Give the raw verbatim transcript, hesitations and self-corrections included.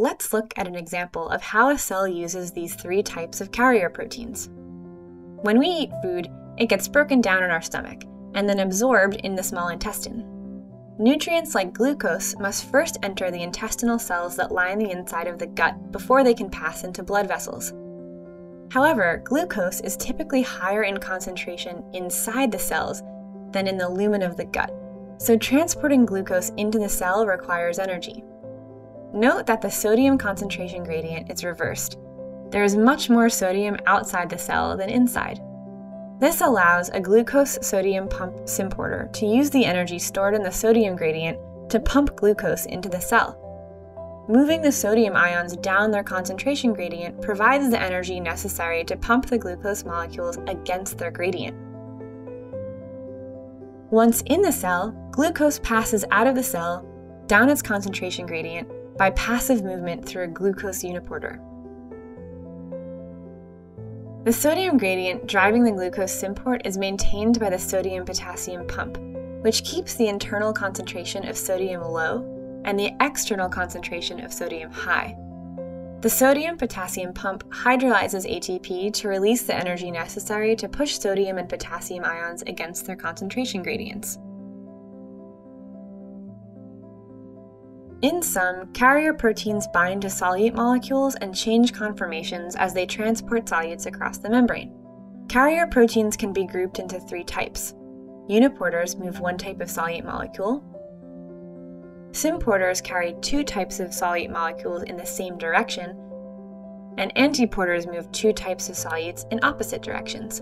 Let's look at an example of how a cell uses these three types of carrier proteins. When we eat food, it gets broken down in our stomach and then absorbed in the small intestine. Nutrients like glucose must first enter the intestinal cells that line the inside of the gut before they can pass into blood vessels. However, glucose is typically higher in concentration inside the cells than in the lumen of the gut, so transporting glucose into the cell requires energy. Note that the sodium concentration gradient is reversed. There is much more sodium outside the cell than inside. This allows a glucose-sodium pump symporter to use the energy stored in the sodium gradient to pump glucose into the cell. Moving the sodium ions down their concentration gradient provides the energy necessary to pump the glucose molecules against their gradient. Once in the cell, glucose passes out of the cell, down its concentration gradient, by passive movement through a glucose uniporter. The sodium gradient driving the glucose symport is maintained by the sodium-potassium pump, which keeps the internal concentration of sodium low and the external concentration of sodium high. The sodium-potassium pump hydrolyzes A T P to release the energy necessary to push sodium and potassium ions against their concentration gradients. In sum, carrier proteins bind to solute molecules and change conformations as they transport solutes across the membrane. Carrier proteins can be grouped into three types. Uniporters move one type of solute molecule. Symporters carry two types of solute molecules in the same direction. And antiporters move two types of solutes in opposite directions.